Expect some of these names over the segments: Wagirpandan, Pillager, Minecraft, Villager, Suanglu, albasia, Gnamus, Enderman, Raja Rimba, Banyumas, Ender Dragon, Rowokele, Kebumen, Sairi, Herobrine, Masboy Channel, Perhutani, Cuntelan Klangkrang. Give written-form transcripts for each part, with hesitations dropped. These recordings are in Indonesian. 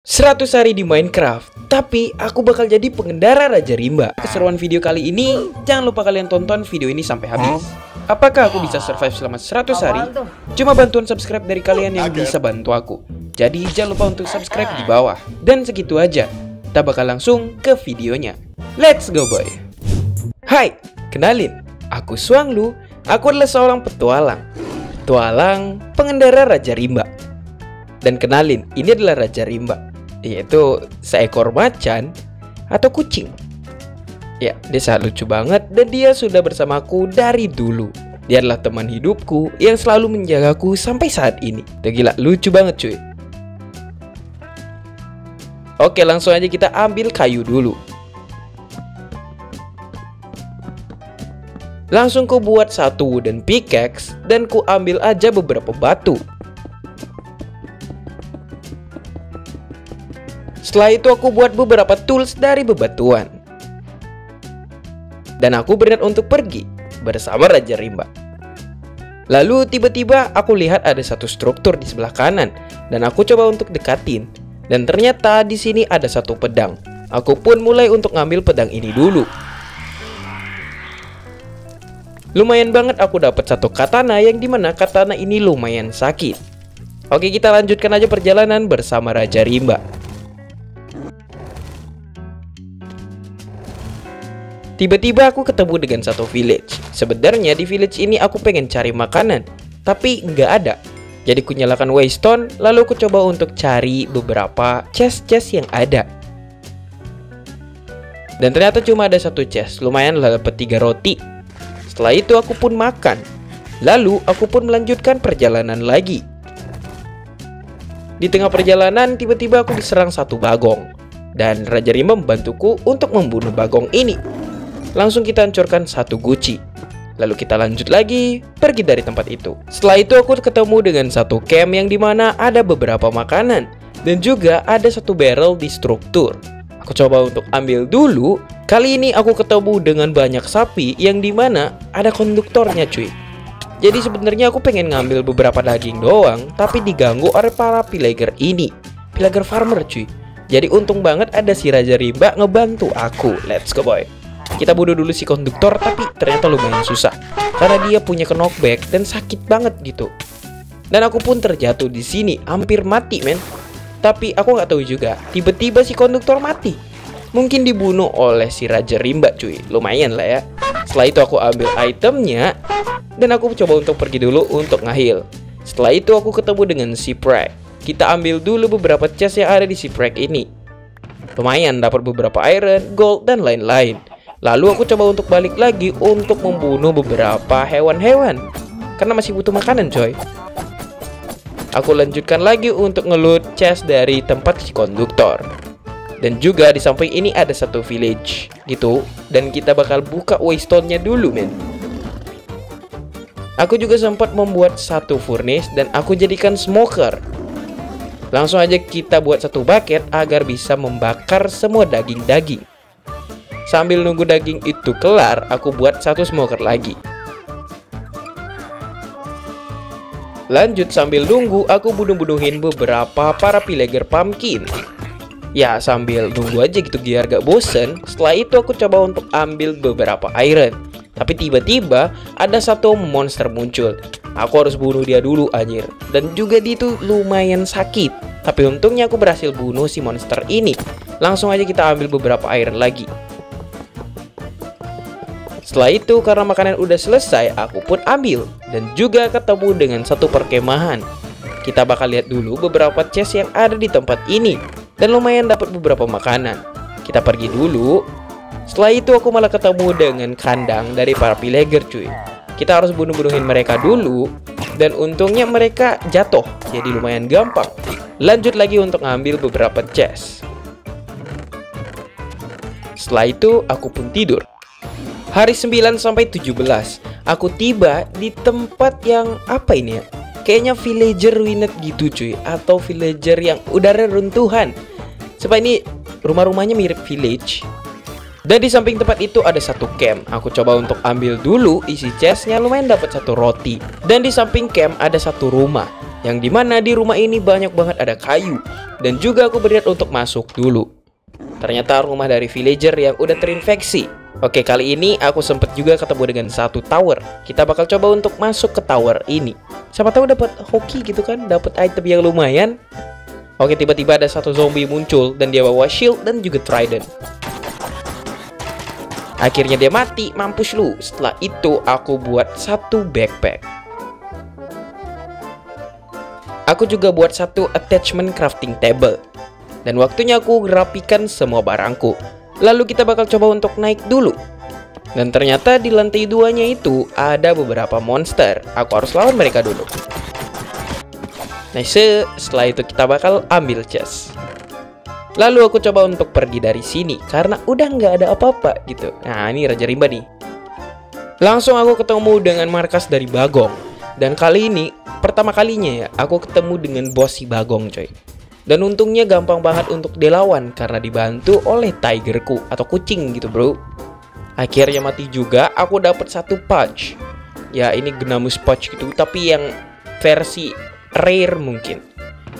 100 hari di Minecraft, tapi aku bakal jadi pengendara Raja Rimba. Keseruan video kali ini, jangan lupa kalian tonton video ini sampai habis. Apakah aku bisa survive selama 100 hari? Cuma bantuan subscribe dari kalian yang bisa bantu aku. Jadi jangan lupa untuk subscribe di bawah. Dan segitu aja, kita bakal langsung ke videonya. Let's go boy. Hai, kenalin, aku Suanglu. Aku adalah seorang petualang pengendara Raja Rimba. Dan kenalin, ini adalah Raja Rimba, yaitu seekor macan atau kucing. Ya, dia sangat lucu banget dan dia sudah bersamaku dari dulu. Dia adalah teman hidupku yang selalu menjagaku sampai saat ini. Tuh, gila, lucu banget cuy. Oke, langsung aja kita ambil kayu dulu. Langsung ku buat satu wooden pickaxe dan ku ambil aja beberapa batu. Setelah itu aku buat beberapa tools dari bebatuan. Dan aku berniat untuk pergi bersama Raja Rimba. Lalu tiba-tiba aku lihat ada satu struktur di sebelah kanan dan aku coba untuk dekatin. Dan ternyata di sini ada satu pedang. Aku pun mulai untuk ngambil pedang ini dulu. Lumayan banget aku dapat satu katana yang dimana katana ini lumayan sakit. Oke, kita lanjutkan aja perjalanan bersama Raja Rimba. Tiba-tiba aku ketemu dengan satu village. Sebenarnya di village ini aku pengen cari makanan, tapi nggak ada. Jadi ku nyalakan waystone, lalu ku coba untuk cari beberapa chest-chest yang ada. Dan ternyata cuma ada satu chest, lumayan lah dapat 3 roti. Setelah itu aku pun makan. Lalu aku pun melanjutkan perjalanan lagi. Di tengah perjalanan tiba-tiba aku diserang satu bagong. Dan Raja Rimba membantuku untuk membunuh bagong ini. Langsung kita hancurkan satu guci. Lalu kita lanjut lagi, pergi dari tempat itu. Setelah itu aku ketemu dengan satu camp yang dimana ada beberapa makanan. Dan juga ada satu barrel di struktur. Aku coba untuk ambil dulu. Kali ini aku ketemu dengan banyak sapi yang dimana ada konduktornya cuy. Jadi sebenarnya aku pengen ngambil beberapa daging doang, tapi diganggu oleh para pillager ini. Pillager farmer cuy. Jadi untung banget ada si Raja Rimba ngebantu aku. Let's go boy. Kita bunuh dulu si konduktor, tapi ternyata lumayan susah karena dia punya knockback dan sakit banget gitu. Dan aku pun terjatuh di sini, hampir mati men. Tapi aku nggak tahu juga, tiba-tiba si konduktor mati. Mungkin dibunuh oleh si Raja Rimba cuy, lumayan lah ya. Setelah itu aku ambil itemnya dan aku coba untuk pergi dulu untuk ngahil. Setelah itu aku ketemu dengan si Prek. Kita ambil dulu beberapa chest yang ada di si Prek ini. Lumayan dapat beberapa iron, gold dan lain-lain. Lalu aku coba untuk balik lagi untuk membunuh beberapa hewan-hewan karena masih butuh makanan coy. Aku lanjutkan lagi untuk ngeloot chest dari tempat si konduktor. Dan juga di samping ini ada satu village gitu. Dan kita bakal buka waystone-nya dulu men. Aku juga sempat membuat satu furnace dan aku jadikan smoker. Langsung aja kita buat satu bucket agar bisa membakar semua daging-daging. Sambil nunggu daging itu kelar, aku buat satu smoker lagi. Lanjut sambil nunggu, aku bunuh-bunuhin beberapa para pillager pumpkin. Ya, sambil nunggu aja gitu biar gak bosen. Setelah itu aku coba untuk ambil beberapa iron. Tapi tiba-tiba ada satu monster muncul. Aku harus bunuh dia dulu anjir. Dan juga dia itu lumayan sakit. Tapi untungnya aku berhasil bunuh si monster ini. Langsung aja kita ambil beberapa iron lagi. Setelah itu karena makanan udah selesai, aku pun ambil. Dan juga ketemu dengan satu perkemahan. Kita bakal lihat dulu beberapa chest yang ada di tempat ini. Dan lumayan dapat beberapa makanan. Kita pergi dulu. Setelah itu aku malah ketemu dengan kandang dari para pillager cuy. Kita harus bunuh-bunuhin mereka dulu. Dan untungnya mereka jatuh, jadi lumayan gampang. Lanjut lagi untuk ngambil beberapa chest. Setelah itu aku pun tidur. Hari 9-17, aku tiba di tempat yang apa ini ya? Kayaknya villager ruined gitu cuy, atau villager yang udara runtuhan. Sebab ini rumah-rumahnya mirip village. Dan di samping tempat itu ada satu camp. Aku coba untuk ambil dulu isi chestnya, lumayan dapat satu roti. Dan di samping camp ada satu rumah. yang dimana di rumah ini banyak banget ada kayu, dan juga aku berniat untuk masuk dulu. Ternyata rumah dari villager yang udah terinfeksi. Oke, kali ini aku sempet juga ketemu dengan satu tower. Kita bakal coba untuk masuk ke tower ini. Siapa tahu dapat hoki gitu kan, dapat item yang lumayan. Oke, tiba-tiba ada satu zombie muncul dan dia bawa shield dan juga trident. Akhirnya dia mati, mampus lu. Setelah itu aku buat satu backpack. Aku juga buat satu attachment crafting table. Dan waktunya aku rapikan semua barangku. Lalu kita bakal coba untuk naik dulu. Dan ternyata di lantai duanya itu ada beberapa monster. Aku harus lawan mereka dulu. Nice, setelah itu kita bakal ambil chest. Lalu aku coba untuk pergi dari sini karena udah nggak ada apa-apa gitu. Nah, ini Raja Rimba nih. Langsung aku ketemu dengan markas dari Bagong. Dan kali ini, pertama kalinya ya, aku ketemu dengan bos si Bagong coy. Dan untungnya gampang banget untuk dilawan karena dibantu oleh tigerku atau kucing gitu bro. Akhirnya mati juga, aku dapat satu pouch. Ya, ini Gnamus pouch gitu, tapi yang versi rare mungkin.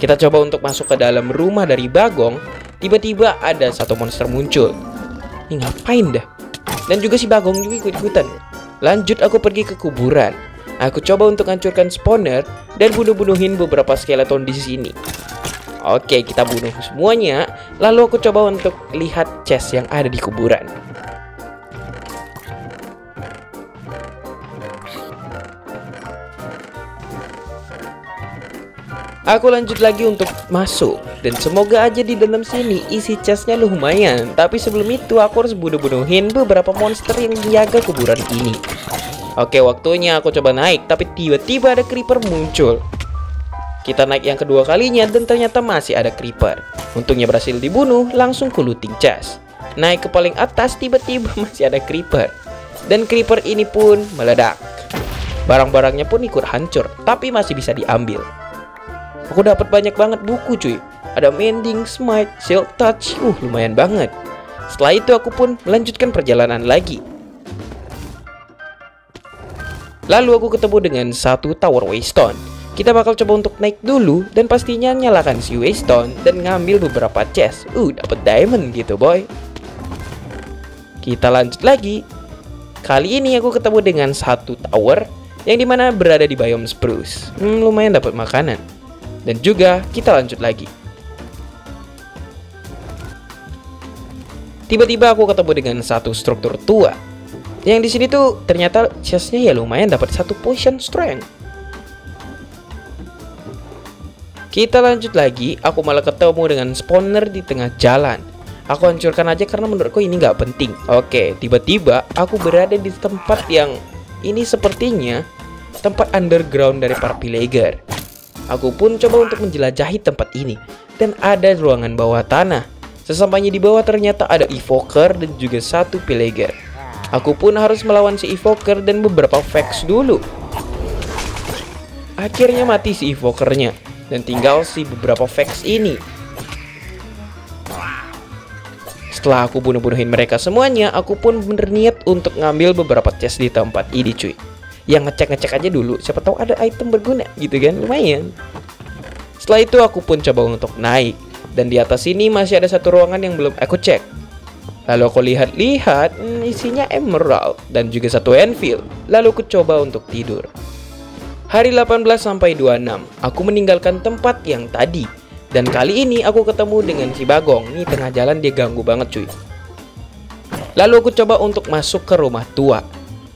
Kita coba untuk masuk ke dalam rumah dari Bagong. Tiba-tiba ada satu monster muncul. Ini ngapain dah? Dan juga si Bagong juga ikut-ikutan. Lanjut aku pergi ke kuburan. Aku coba untuk hancurkan spawner dan bunuh-bunuhin beberapa skeleton di sini. Oke, kita bunuh semuanya. Lalu aku coba untuk lihat chest yang ada di kuburan. Aku lanjut lagi untuk masuk. Dan semoga aja di dalam sini isi chestnya lumayan. Tapi sebelum itu aku harus bunuh-bunuhin beberapa monster yang menjaga kuburan ini. Oke, waktunya aku coba naik. Tapi tiba-tiba ada creeper muncul. Kita naik yang kedua kalinya dan ternyata masih ada creeper. Untungnya berhasil dibunuh, langsung ku looting chest. Naik ke paling atas tiba-tiba masih ada creeper. Dan creeper ini pun meledak. Barang-barangnya pun ikut hancur. Tapi masih bisa diambil. Aku dapat banyak banget buku cuy. Ada Mending, Smite, Shield Touch. Lumayan banget. Setelah itu aku pun melanjutkan perjalanan lagi. Lalu aku ketemu dengan satu tower waystone. Kita bakal coba untuk naik dulu. Dan pastinya nyalakan si waystone. Dan ngambil beberapa chest. Dapat diamond gitu boy. Kita lanjut lagi. Kali ini aku ketemu dengan satu tower. Yang dimana berada di biome spruce. Lumayan dapat makanan. Dan juga kita lanjut lagi. Tiba-tiba aku ketemu dengan satu struktur tua. Yang di sini tuh ternyata chestnya ya lumayan dapat satu potion strength. Kita lanjut lagi. Aku malah ketemu dengan spawner di tengah jalan. Aku hancurkan aja karena menurutku ini nggak penting. Oke, tiba-tiba aku berada di tempat yang ini sepertinya tempat underground dari para villager. Aku pun coba untuk menjelajahi tempat ini. Dan ada ruangan bawah tanah. Sesampainya di bawah ternyata ada evoker dan juga satu villager. Aku pun harus melawan si evoker dan beberapa vex dulu. Akhirnya mati si evokernya. Dan tinggal si beberapa vex ini. Setelah aku bunuh-bunuhin mereka semuanya, aku pun berniat untuk ngambil beberapa chest di tempat ini cuy. Yang ngecek-ngecek aja dulu, siapa tahu ada item berguna gitu kan, lumayan. Setelah itu aku pun coba untuk naik. Dan di atas sini masih ada satu ruangan yang belum aku cek. Lalu aku lihat-lihat, isinya emerald dan juga satu enfield. Lalu aku coba untuk tidur. Hari 18-26, aku meninggalkan tempat yang tadi. Dan kali ini aku ketemu dengan si Bagong. Nih tengah jalan dia ganggu banget cuy. Lalu aku coba untuk masuk ke rumah tua.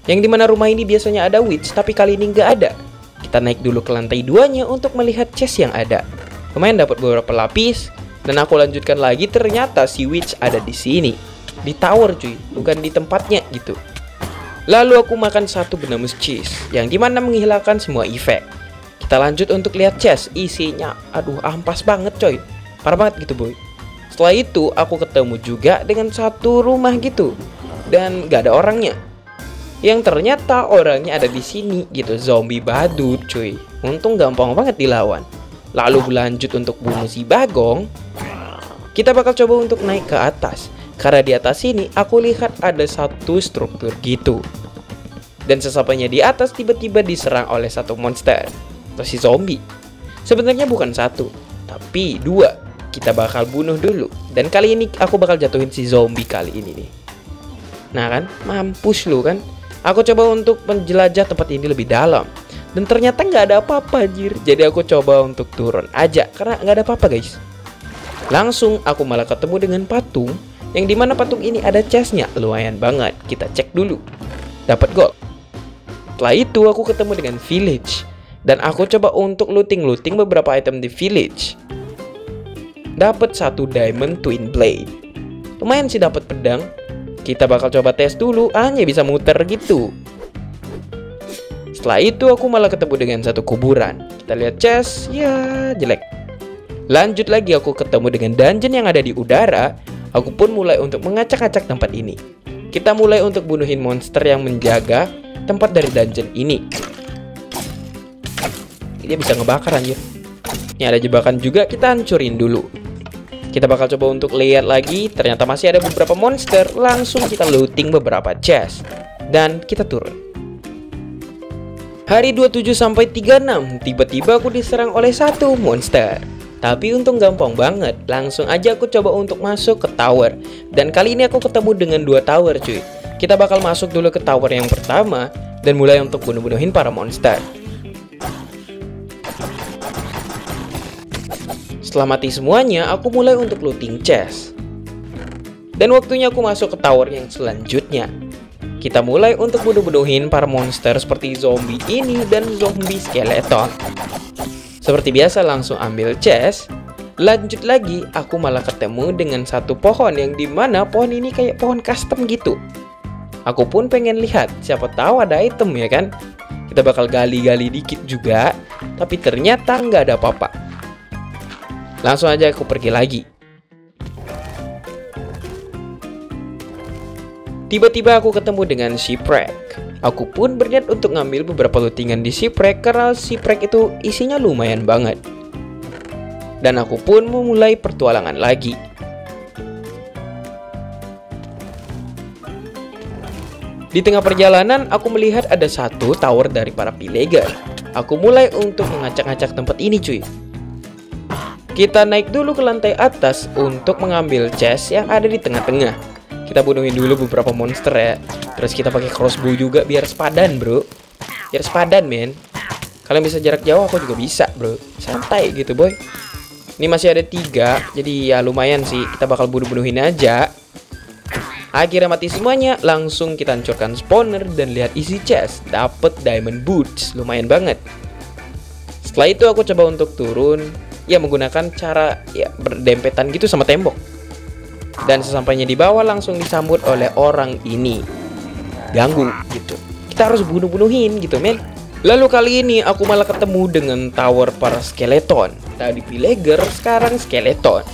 Yang dimana rumah ini biasanya ada witch, tapi kali ini nggak ada. Kita naik dulu ke lantai duanya untuk melihat chest yang ada. Lumayan dapat beberapa lapis. Dan aku lanjutkan lagi, ternyata si witch ada di sini. Di tower cuy, bukan di tempatnya gitu. Lalu aku makan satu Gnamus cheese, yang dimana menghilangkan semua efek. Kita lanjut untuk lihat chest, isinya aduh ampas banget coy. Parah banget gitu boy. Setelah itu aku ketemu juga dengan satu rumah gitu. Dan nggak ada orangnya. Yang ternyata orangnya ada di sini gitu, zombie badut cuy. Untung gampang banget dilawan. Lalu berlanjut untuk bunuh si Bagong. Kita bakal coba untuk naik ke atas. Karena di atas sini aku lihat ada satu struktur gitu. Dan sesampainya di atas tiba-tiba diserang oleh satu monster atau si zombie. Sebenarnya bukan satu, tapi dua. Kita bakal bunuh dulu. Dan kali ini aku bakal jatuhin si zombie kali ini nih. Nah kan, mampus lu kan. Aku coba untuk menjelajah tempat ini lebih dalam. Dan ternyata nggak ada apa-apa, anjir. Jadi aku coba untuk turun aja, karena nggak ada apa-apa, guys. Langsung aku malah ketemu dengan patung, yang dimana patung ini ada chestnya, lumayan banget. Kita cek dulu. Dapat gold. Setelah itu aku ketemu dengan village. Dan aku coba untuk looting-looting beberapa item di village. Dapat satu diamond twin blade. Lumayan sih dapat pedang. Kita bakal coba tes dulu, hanya bisa muter gitu. Setelah itu aku malah ketemu dengan satu kuburan. Kita lihat chest, ya jelek. Lanjut lagi aku ketemu dengan dungeon yang ada di udara. Aku pun mulai untuk mengacak-acak tempat ini. Kita mulai untuk bunuhin monster yang menjaga tempat dari dungeon ini. Dia bisa ngebakar anjir. Ini ada jebakan juga, kita hancurin dulu. Kita bakal coba untuk lihat lagi, ternyata masih ada beberapa monster. Langsung kita looting beberapa chest. Dan kita turun. Hari 27-36, tiba-tiba aku diserang oleh satu monster. Tapi untung gampang banget, langsung aja aku coba untuk masuk ke tower. Dan kali ini aku ketemu dengan dua tower cuy. Kita bakal masuk dulu ke tower yang pertama. Dan mulai untuk bunuh-bunuhin para monster. Setelah mati semuanya, aku mulai untuk looting chest. Dan waktunya aku masuk ke tower yang selanjutnya. Kita mulai untuk bunuh-bunuhin para monster seperti zombie ini dan zombie skeleton. Seperti biasa langsung ambil chest. Lanjut lagi, aku malah ketemu dengan satu pohon yang dimana pohon ini kayak pohon custom gitu. Aku pun pengen lihat, siapa tahu ada item ya kan. Kita bakal gali-gali dikit juga, tapi ternyata nggak ada apa-apa. Langsung aja aku pergi lagi. Tiba-tiba aku ketemu dengan shipwreck. Aku pun berniat untuk ngambil beberapa lootingan di shipwreck karena shipwreck itu isinya lumayan banget. Dan aku pun memulai pertualangan lagi. Di tengah perjalanan aku melihat ada satu tower dari para pillager. Aku mulai untuk mengacak-acak tempat ini cuy. Kita naik dulu ke lantai atas untuk mengambil chest yang ada di tengah-tengah. Kita bunuhin dulu beberapa monster ya. Terus kita pakai crossbow juga biar sepadan bro. Biar sepadan men. Kalian bisa jarak jauh, aku juga bisa bro. Santai gitu boy. Ini masih ada 3, jadi ya lumayan sih. Kita bakal bunuh-bunuhin aja. Akhirnya mati semuanya, langsung kita hancurkan spawner dan lihat isi chest. Dapet diamond boots, lumayan banget. Setelah itu aku coba untuk turun. Ya menggunakan cara ya berdempetan gitu sama tembok. Dan sesampainya di bawah langsung disambut oleh orang ini. Ganggu gitu. Kita harus bunuh-bunuhin gitu men. Lalu kali ini aku malah ketemu dengan tower para skeleton. Tadi pillager, sekarang skeleton.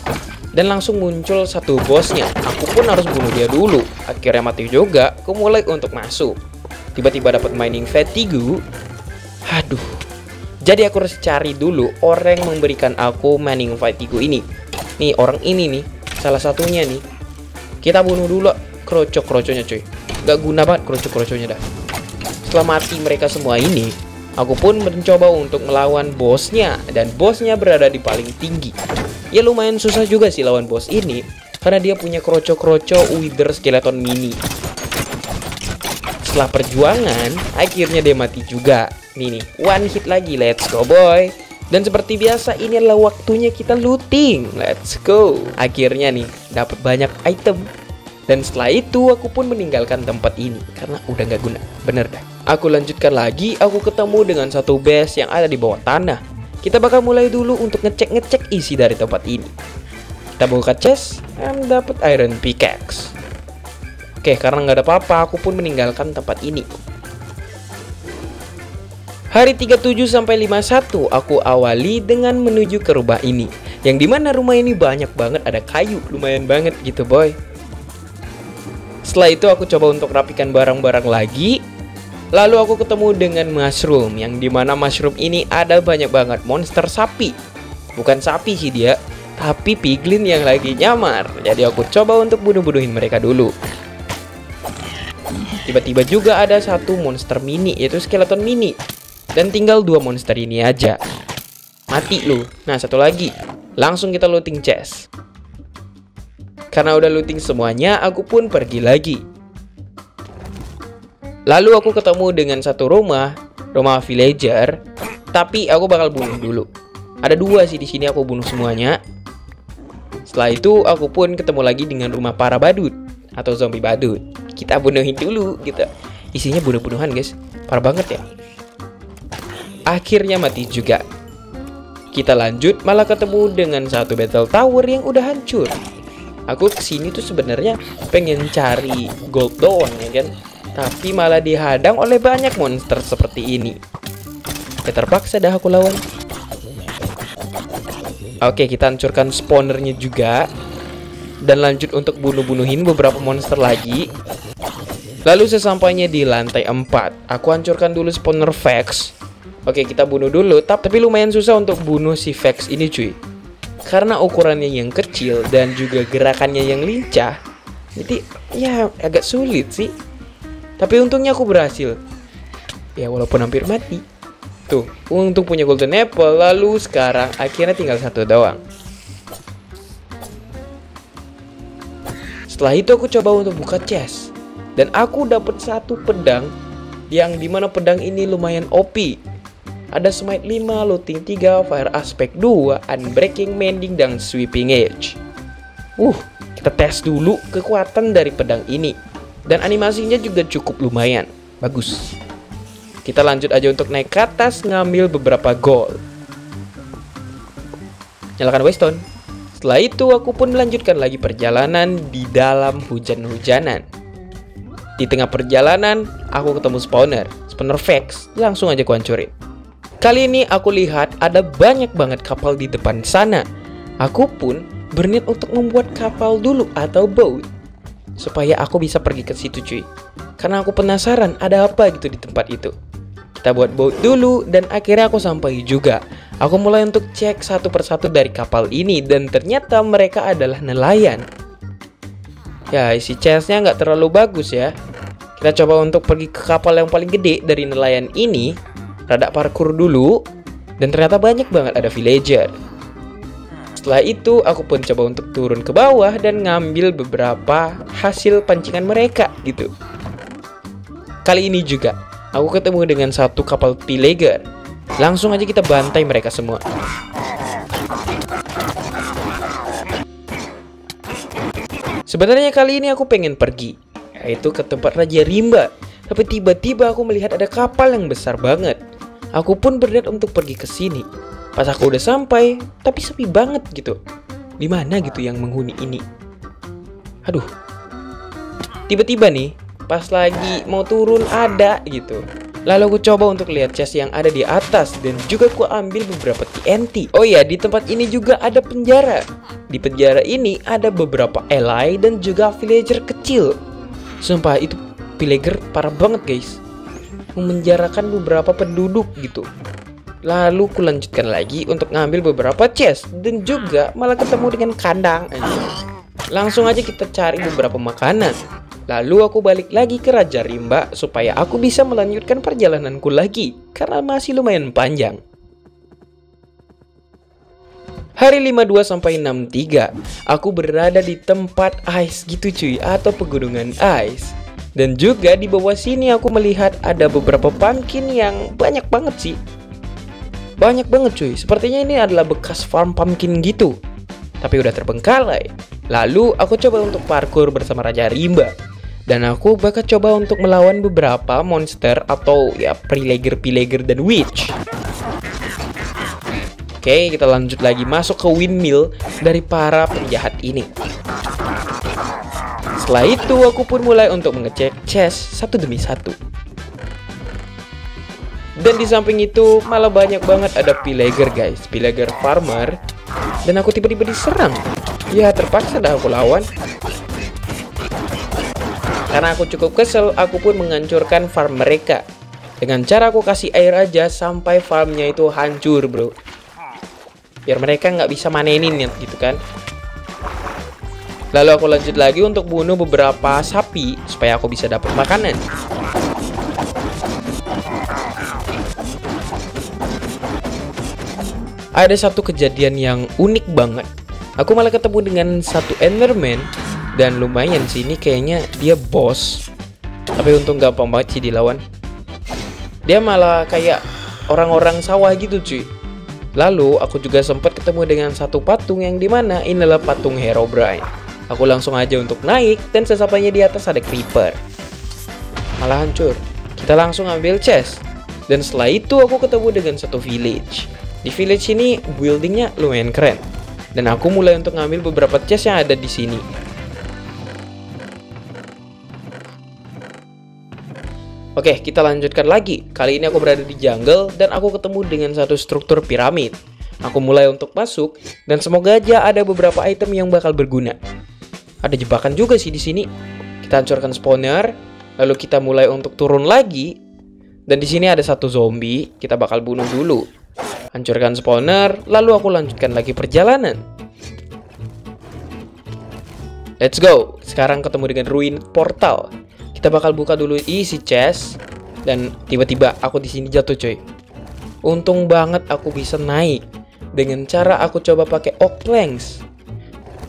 Dan langsung muncul satu bosnya. Aku pun harus bunuh dia dulu. Akhirnya mati juga, aku mulai untuk masuk. Tiba-tiba dapat mining fatigue. Aduh. Jadi aku harus cari dulu orang yang memberikan aku mining fatigue ini. Nih orang ini nih, salah satunya nih. Kita bunuh dulu kroco-kroconya cuy. Gak guna banget kroco-kroconya dah. Setelah mati mereka semua ini, aku pun mencoba untuk melawan bosnya. Dan bosnya berada di paling tinggi. Ya lumayan susah juga sih lawan bos ini, karena dia punya kroco-kroco wither skeleton mini. Setelah perjuangan, akhirnya dia mati juga. Nih, one hit lagi, let's go boy. Dan seperti biasa ini adalah waktunya kita looting, let's go. Akhirnya nih, dapat banyak item. Dan setelah itu aku pun meninggalkan tempat ini karena udah gak guna, bener dah. Aku lanjutkan lagi, aku ketemu dengan satu base yang ada di bawah tanah. Kita bakal mulai dulu untuk ngecek-ngecek isi dari tempat ini. Kita buka chest, dan dapat iron pickaxe. Oke, karena gak ada apa-apa, aku pun meninggalkan tempat ini. Hari 37-51 aku awali dengan menuju ke rumah ini. Yang dimana rumah ini banyak banget ada kayu, lumayan banget gitu boy. Setelah itu aku coba untuk rapikan barang-barang lagi. Lalu aku ketemu dengan mushroom, yang dimana mushroom ini ada banyak banget monster sapi. Bukan sapi sih dia, tapi piglin yang lagi nyamar. Jadi aku coba untuk bunuh-bunuhin mereka dulu. Tiba-tiba juga ada satu monster mini, yaitu skeleton mini. Dan tinggal dua monster ini aja. mati lu. Nah, satu lagi, langsung kita looting chest. Karena udah looting semuanya, aku pun pergi lagi. Lalu aku ketemu dengan satu rumah, rumah villager. Tapi aku bakal bunuh dulu. Ada dua sih di sini, aku bunuh semuanya. Setelah itu aku pun ketemu lagi dengan rumah para badut atau zombie badut. Kita bunuhin dulu gitu. Isinya bunuh-bunuhan guys, parah banget ya. Akhirnya mati juga. Kita lanjut, malah ketemu dengan satu battle tower yang udah hancur. Aku kesini tuh sebenarnya pengen cari gold doang ya kan, tapi malah dihadang oleh banyak monster seperti ini. Ya terpaksa dah aku lawan. Oke, kita hancurkan spawnernya juga. Dan lanjut untuk bunuh-bunuhin beberapa monster lagi. Lalu sesampainya di lantai 4, aku hancurkan dulu spawner Vex. Oke, kita bunuh dulu. Tapi lumayan susah untuk bunuh si Vex ini cuy, karena ukurannya yang kecil dan juga gerakannya yang lincah. Jadi ya agak sulit sih. Tapi untungnya aku berhasil. Ya walaupun hampir mati. Tuh, untung punya golden apple. Lalu sekarang akhirnya tinggal satu doang. Setelah itu aku coba untuk buka chest. Dan aku dapat satu pedang, yang dimana pedang ini lumayan OP. Ada smite 5, looting 3, fire aspect 2, unbreaking, mending, dan sweeping edge. Kita tes dulu kekuatan dari pedang ini. Dan animasinya juga cukup lumayan bagus. Kita lanjut aja untuk naik ke atas ngambil beberapa gold. Nyalakan Weston. Setelah itu aku pun melanjutkan lagi perjalanan di dalam hujan-hujanan. Di tengah perjalanan aku ketemu spawner, spawner Vex, langsung aja aku hancurin. Kali ini aku lihat ada banyak banget kapal di depan sana. Aku pun berniat untuk membuat kapal dulu atau boat, supaya aku bisa pergi ke situ cuy. Karena aku penasaran ada apa gitu di tempat itu. Kita buat boat dulu dan akhirnya aku sampai juga. Aku mulai untuk cek satu persatu dari kapal ini dan ternyata mereka adalah nelayan. Ya isi chestnya nggak terlalu bagus ya. Kita coba untuk pergi ke kapal yang paling gede dari nelayan ini. Rada parkur dulu dan ternyata banyak banget ada villager. Setelah itu aku pun coba untuk turun ke bawah dan ngambil beberapa hasil pancingan mereka gitu. Kali ini juga aku ketemu dengan satu kapal villager. Langsung aja kita bantai mereka semua. Sebenarnya kali ini aku pengen pergi, yaitu ke tempat Raja Rimba. Tapi tiba-tiba aku melihat ada kapal yang besar banget. Aku pun berniat untuk pergi ke sini. Pas aku udah sampai, tapi sepi banget gitu. Di mana gitu yang menghuni ini? Aduh. Tiba-tiba nih pas lagi mau turun ada gitu. Lalu aku coba untuk lihat chest yang ada di atas dan juga aku ambil beberapa TNT. Oh ya, di tempat ini juga ada penjara. Di penjara ini ada beberapa ally dan juga villager kecil. Sumpah itu villager parah banget guys, memenjarakan beberapa penduduk gitu. Lalu aku lanjutkan lagi untuk ngambil beberapa chest dan juga malah ketemu dengan kandang. Langsung aja kita cari beberapa makanan. Lalu aku balik lagi ke Raja Rimba supaya aku bisa melanjutkan perjalananku lagi karena masih lumayan panjang. Hari 52 sampai 63, aku berada di tempat ice gitu cuy, atau pegunungan ice. Dan juga di bawah sini aku melihat ada beberapa pumpkin yang banyak banget sih. Banyak banget cuy, sepertinya ini adalah bekas farm pumpkin gitu. Tapi udah terbengkalai. Lalu aku coba untuk parkur bersama Raja Rimba. Dan aku bakal coba untuk melawan beberapa monster atau ya villager-villager dan witch. Oke, kita lanjut lagi masuk ke windmill dari para penjahat ini. Setelah itu aku pun mulai untuk mengecek chest satu demi satu. Dan di samping itu malah banyak banget ada villager guys, villager farmer. Dan aku tiba-tiba diserang. Ya terpaksa dah aku lawan. Karena aku cukup kesel, aku pun menghancurkan farm mereka. Dengan cara aku kasih air aja sampai farmnya itu hancur bro. Biar mereka nggak bisa manenin gitu kan. Lalu aku lanjut lagi untuk bunuh beberapa sapi supaya aku bisa dapat makanan. ada satu kejadian yang unik banget. Aku malah ketemu dengan satu Enderman, dan lumayan sih ini kayaknya dia boss. Tapi untung gampang banget sih dilawan. Dia malah kayak orang-orang sawah gitu cuy. Lalu aku juga sempat ketemu dengan satu patung yang dimana ini adalah patung Herobrine. Aku langsung aja untuk naik, dan sesampainya di atas ada creeper. Malah hancur. Kita langsung ambil chest. Dan setelah itu aku ketemu dengan satu village. Di village ini buildingnya lumayan keren. Dan aku mulai untuk ngambil beberapa chest yang ada di sini. Oke, kita lanjutkan lagi. Kali ini aku berada di jungle dan aku ketemu dengan satu struktur piramid. Aku mulai untuk masuk dan semoga aja ada beberapa item yang bakal berguna. Ada jebakan juga sih di sini. Kita hancurkan spawner, lalu kita mulai untuk turun lagi. Dan di sini ada satu zombie, kita bakal bunuh dulu. Hancurkan spawner, lalu aku lanjutkan lagi perjalanan. Let's go. Sekarang ketemu dengan ruin portal. Kita bakal buka dulu isi chest dan tiba-tiba aku di sini jatuh coy. Untung banget aku bisa naik dengan cara aku coba pakai oak planks.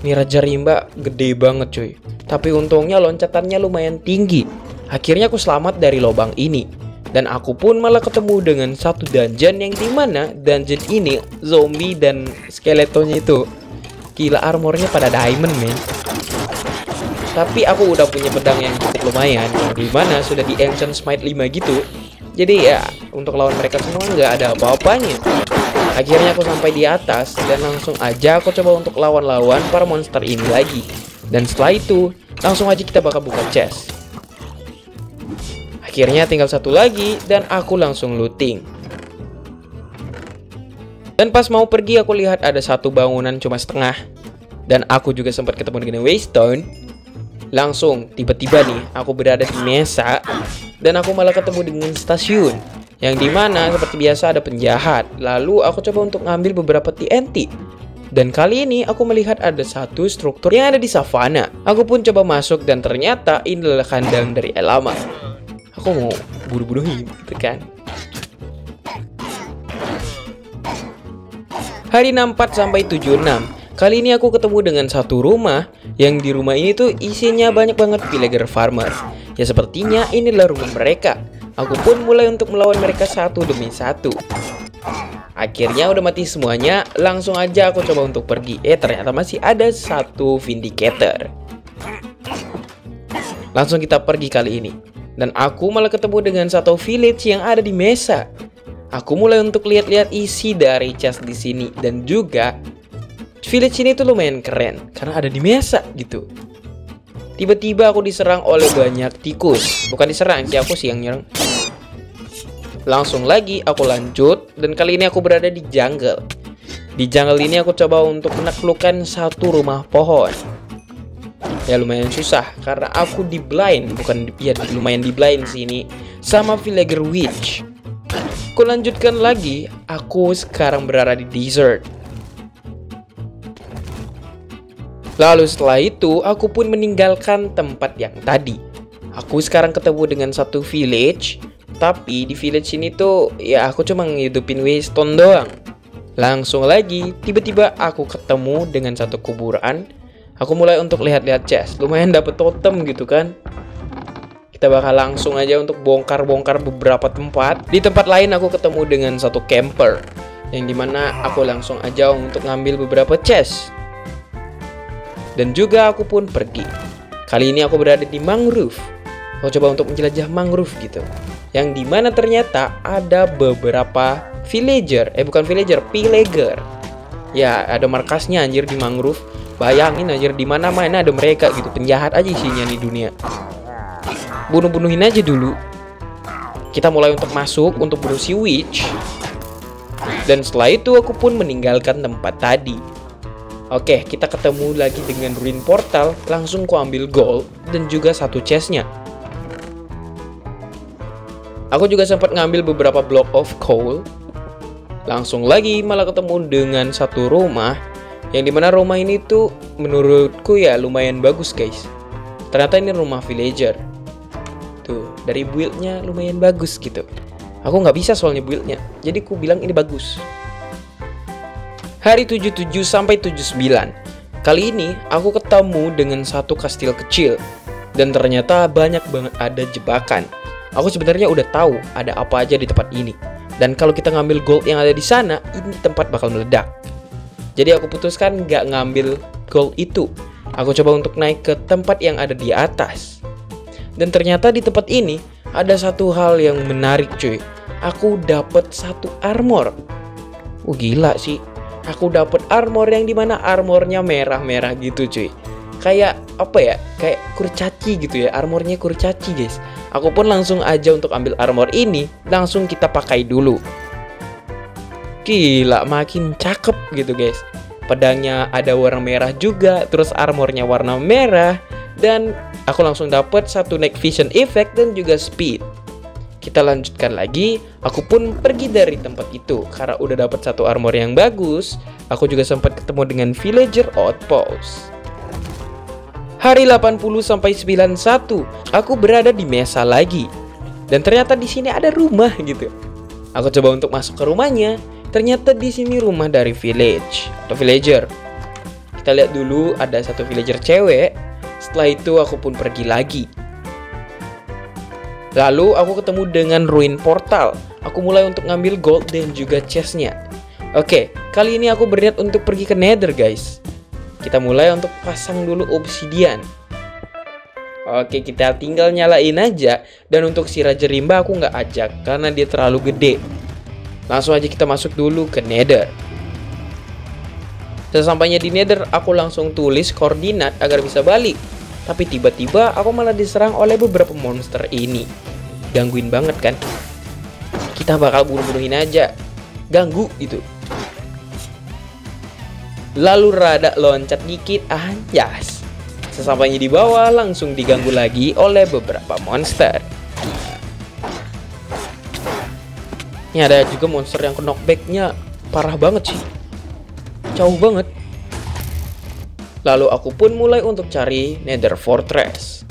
Ini Raja Rimba gede banget coy. Tapi untungnya loncatannya lumayan tinggi. Akhirnya aku selamat dari lubang ini. Dan aku pun malah ketemu dengan satu dungeon yang dimana dungeon ini zombie dan skeletonnya itu gila, armornya pada diamond men. Tapi aku udah punya pedang yang cukup lumayan, dimana sudah di Ancient Smite 5 gitu. Jadi ya, untuk lawan mereka semua nggak ada apa-apanya. Akhirnya aku sampai di atas, dan langsung aja aku coba untuk lawan-lawan para monster ini lagi. Dan setelah itu, langsung aja kita bakal buka chest. Akhirnya tinggal satu lagi, dan aku langsung looting. Dan pas mau pergi, aku lihat ada satu bangunan cuma setengah. Dan aku juga sempat ketemu dengan Waystone. Langsung, tiba-tiba nih, aku berada di mesa. Dan aku malah ketemu dengan stasiun, yang dimana seperti biasa ada penjahat. Lalu aku coba untuk ngambil beberapa TNT. Dan kali ini aku melihat ada satu struktur yang ada di savana. Aku pun coba masuk dan ternyata ini adalah kandang dari Elama. Aku mau bunuh-bunuhin gitu kan. Hari 64 sampai 76. Kali ini aku ketemu dengan satu rumah, yang di rumah ini tuh isinya banyak banget villager farmer. Ya sepertinya inilah rumah mereka. Aku pun mulai untuk melawan mereka satu demi satu. Akhirnya udah mati semuanya, langsung aja aku coba untuk pergi. Ternyata masih ada satu vindicator. Langsung kita pergi kali ini. Dan aku malah ketemu dengan satu village yang ada di mesa. Aku mulai untuk lihat-lihat isi dari chest di sini, dan juga village ini tuh lumayan keren karena ada di mesa gitu. Tiba-tiba aku diserang oleh banyak tikus. Bukan diserang sih, aku sih yang nyerang. Langsung lagi aku lanjut, dan kali ini aku berada di jungle. Di jungle ini aku coba untuk menaklukkan satu rumah pohon. Ya lumayan susah karena aku di blind, lumayan di blind sini sama villager witch. Aku lanjutkan lagi, aku sekarang berada di desert. Lalu setelah itu, aku pun meninggalkan tempat yang tadi. Aku sekarang ketemu dengan satu village. Tapi di village ini tuh, ya aku cuma ngidupin Waystone doang. Langsung lagi, tiba-tiba aku ketemu dengan satu kuburan. Aku mulai untuk lihat-lihat chest. Lumayan dapet totem gitu kan. Kita bakal langsung aja untuk bongkar-bongkar beberapa tempat. Di tempat lain aku ketemu dengan satu camper, yang dimana aku langsung aja untuk ngambil beberapa chest. Dan juga aku pun pergi. Kali ini aku berada di mangrove. Aku coba untuk menjelajah mangrove gitu. Yang dimana ternyata ada beberapa villager. Pillager. Ya ada markasnya anjir di mangrove. Bayangin anjir dimana-mana ada mereka gitu. Penjahat aja isinya di dunia. Bunuh-bunuhin aja dulu. Kita mulai untuk masuk untuk bunuh si witch. Dan setelah itu aku pun meninggalkan tempat tadi. Oke, kita ketemu lagi dengan ruin portal. Langsung ku ambil gold dan juga satu chestnya. Aku juga sempat ngambil beberapa block of coal. Langsung lagi malah ketemu dengan satu rumah, yang dimana rumah ini tuh menurutku ya lumayan bagus guys. Ternyata ini rumah villager. Tuh, dari buildnya lumayan bagus gitu. Aku nggak bisa soalnya buildnya, jadi ku bilang ini bagus. hari 77 sampai 79. Kali ini aku ketemu dengan satu kastil kecil dan ternyata banyak banget ada jebakan. Aku sebenarnya udah tahu ada apa aja di tempat ini. Dan kalau kita ngambil gold yang ada di sana, ini tempat bakal meledak. Jadi aku putuskan nggak ngambil gold itu. Aku coba untuk naik ke tempat yang ada di atas. Dan ternyata di tempat ini ada satu hal yang menarik, cuy. Aku dapat satu armor. Gila sih. Aku dapat armor yang dimana armornya merah-merah gitu, cuy. Kayak apa ya? Kayak kurcaci gitu ya. Armornya kurcaci, guys. Aku pun langsung aja untuk ambil armor ini, langsung kita pakai dulu. Gila, makin cakep gitu, guys. Pedangnya ada warna merah juga, terus armornya warna merah, dan aku langsung dapat satu night vision effect dan juga speed. Kita lanjutkan lagi. Aku pun pergi dari tempat itu karena udah dapat satu armor yang bagus. Aku juga sempat ketemu dengan villager outpost. Hari 80 sampai 91, aku berada di Mesa lagi. Dan ternyata di sini ada rumah gitu. Aku coba untuk masuk ke rumahnya. Ternyata di sini rumah dari village atau villager. Kita lihat dulu, ada satu villager cewek. Setelah itu aku pun pergi lagi. Lalu aku ketemu dengan ruin portal. Aku mulai untuk ngambil gold dan juga chestnya. Oke, kali ini aku berniat untuk pergi ke nether, guys. Kita mulai untuk pasang dulu obsidian. Oke, kita tinggal nyalain aja. Dan untuk si Raja Rimba aku nggak ajak karena dia terlalu gede. Langsung aja kita masuk dulu ke nether. Sesampainya di nether, aku langsung tulis koordinat agar bisa balik. Tapi tiba-tiba aku malah diserang oleh beberapa monster ini. Gangguin banget kan? Kita bakal bunuh-bunuhin aja. Ganggu gitu. Lalu rada loncat dikit, anjas. Sesampainya di bawah, langsung diganggu lagi oleh beberapa monster. Ini ada juga monster yang knockback-nya parah banget sih. Jauh banget. Lalu aku pun mulai untuk cari Nether Fortress.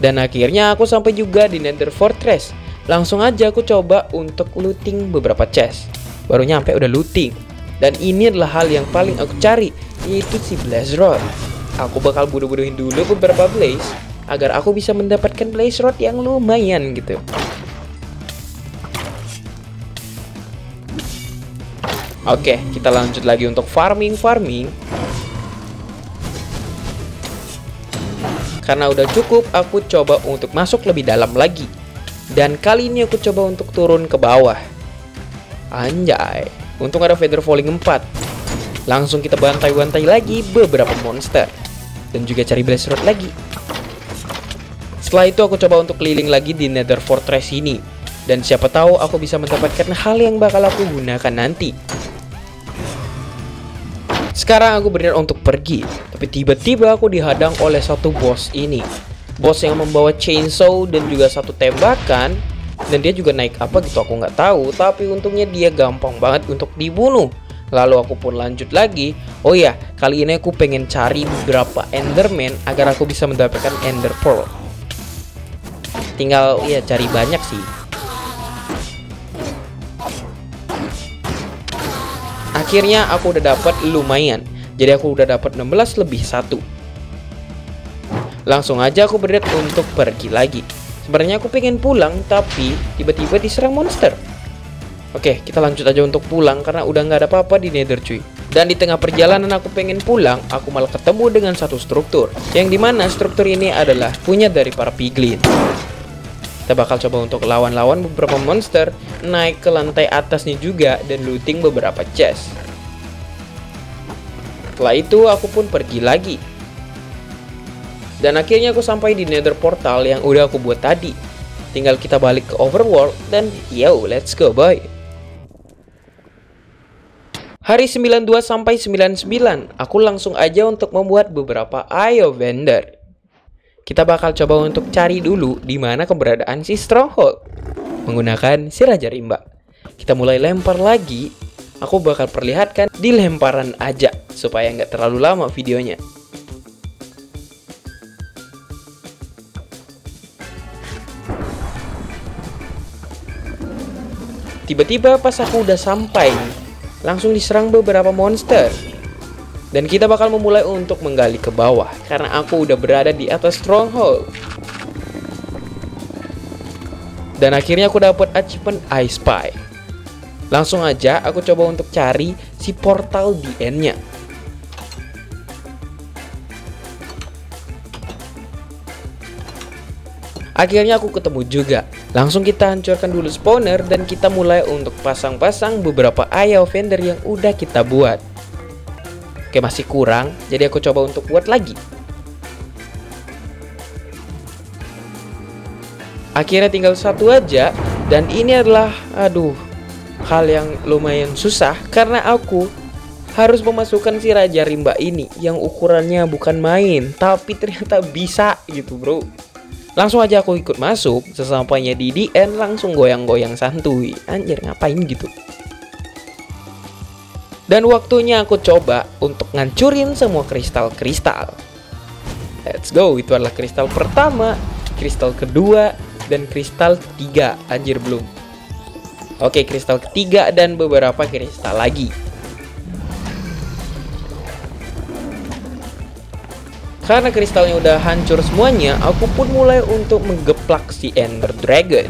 Dan akhirnya aku sampai juga di Nether Fortress. Langsung aja aku coba untuk looting beberapa chest. Baru nyampe udah looting. Dan ini adalah hal yang paling aku cari, yaitu si Blaze Rod. Aku bakal bunuh-bunuhin dulu beberapa Blaze agar aku bisa mendapatkan Blaze Rod yang lumayan gitu. Oke, kita lanjut lagi untuk farming. Karena udah cukup, aku coba untuk masuk lebih dalam lagi. Dan kali ini aku coba untuk turun ke bawah. Anjay, untung ada feather falling 4. Langsung kita bantai-bantai lagi beberapa monster. Dan juga cari blaze rod lagi. Setelah itu aku coba untuk keliling lagi di Nether Fortress ini. Dan siapa tahu aku bisa mendapatkan hal yang bakal aku gunakan nanti. Sekarang aku berniat untuk pergi, tapi tiba-tiba aku dihadang oleh satu bos ini. Bos yang membawa chainsaw dan juga satu tembakan, dan dia juga naik apa gitu aku nggak tahu, tapi untungnya dia gampang banget untuk dibunuh. Lalu aku pun lanjut lagi. Oh ya, kali ini aku pengen cari beberapa enderman agar aku bisa mendapatkan ender pearl. Tinggal ya cari banyak sih. Akhirnya aku udah dapat lumayan. Jadi aku udah dapat 16 lebih 1. Langsung aja aku berniat untuk pergi lagi. Sebenarnya aku pengen pulang, tapi tiba-tiba diserang monster. Oke, kita lanjut aja untuk pulang karena udah nggak ada apa-apa di nether, cuy. Dan di tengah perjalanan aku pengen pulang, aku malah ketemu dengan satu struktur. Yang dimana struktur ini adalah punya dari para piglin. Kita bakal coba untuk lawan-lawan beberapa monster, naik ke lantai atasnya juga, dan looting beberapa chest. Setelah itu aku pun pergi lagi. Dan akhirnya aku sampai di nether portal yang udah aku buat tadi. Tinggal kita balik ke overworld dan yo let's go boy. Hari 92 sampai 99 aku langsung aja untuk membuat beberapa IO vendor. Kita bakal coba untuk cari dulu di mana keberadaan si Stronghold menggunakan si Raja Rimba. Kita mulai lempar lagi. Aku bakal perlihatkan di lemparan aja supaya nggak terlalu lama videonya. Tiba-tiba pas aku udah sampai langsung diserang beberapa monster. Dan kita bakal memulai untuk menggali ke bawah, karena aku udah berada di atas stronghold. Dan akhirnya aku dapat achievement I Spy. Langsung aja aku coba untuk cari si portal di end-nya. Akhirnya aku ketemu juga. Langsung kita hancurkan dulu spawner dan kita mulai untuk pasang-pasang beberapa area vendor yang udah kita buat. Oke, masih kurang, jadi aku coba untuk buat lagi. Akhirnya tinggal satu aja, dan ini adalah hal yang lumayan susah karena aku harus memasukkan si Raja Rimba ini yang ukurannya bukan main, tapi ternyata bisa gitu, bro. Langsung aja aku ikut masuk, sesampainya di DN langsung goyang-goyang santuy. Anjir, ngapain gitu. Dan waktunya aku coba untuk ngancurin semua kristal-kristal. Let's go, itu adalah kristal pertama, kristal kedua, dan kristal ketiga. Anjir, belum. Oke, kristal ketiga dan beberapa kristal lagi. Karena kristalnya udah hancur semuanya, aku pun mulai untuk menggeplak si Ender Dragon.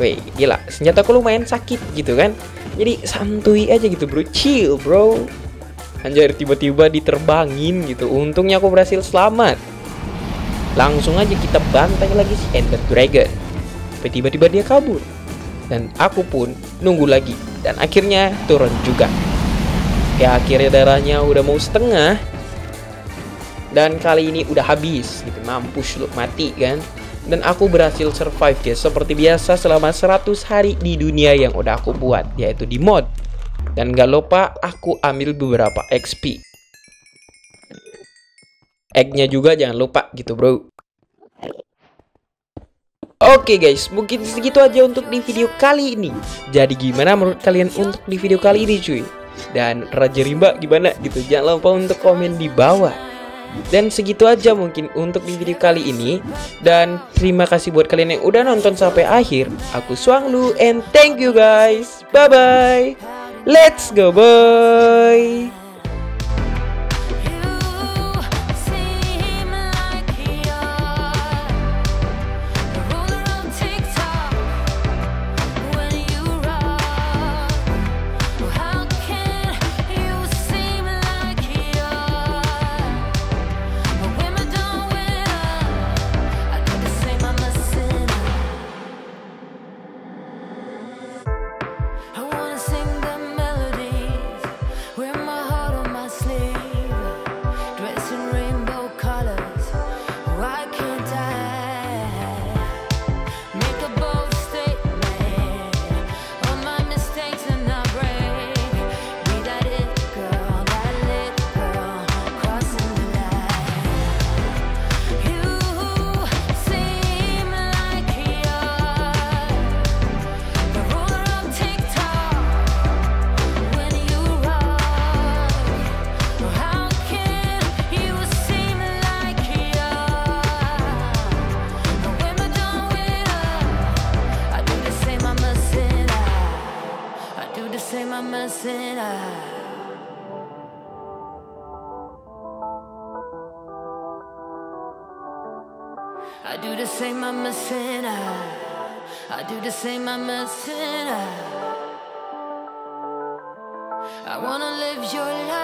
Wih, gila, senjataku lumayan sakit gitu kan. Jadi santuy aja gitu, bro, chill, bro. Anjir, tiba-tiba diterbangin gitu. Untungnya aku berhasil selamat. Langsung aja kita bantai lagi si Ender Dragon. Tapi tiba-tiba dia kabur. Dan aku pun nunggu lagi. Dan akhirnya turun juga. Ya, akhirnya darahnya udah mau setengah. Dan kali ini udah habis gitu, mampus lu, mati kan. Dan aku berhasil survive guys, seperti biasa selama 100 hari di dunia yang udah aku buat, yaitu di mod. Dan gak lupa aku ambil beberapa XP. Egg-nya juga jangan lupa gitu, bro. Oke guys, mungkin segitu aja untuk di video kali ini. Jadi gimana menurut kalian untuk di video kali ini, cuy? Dan Raja Rimba gimana gitu? Jangan lupa untuk komen di bawah. Dan segitu aja mungkin untuk di video kali ini. Dan terima kasih buat kalian yang udah nonton sampai akhir. Aku Suanglu and thank you guys. Bye bye. Let's go boy. I do the same, I'm a sinner. I do the same, I'm a sinner. I wanna live your life.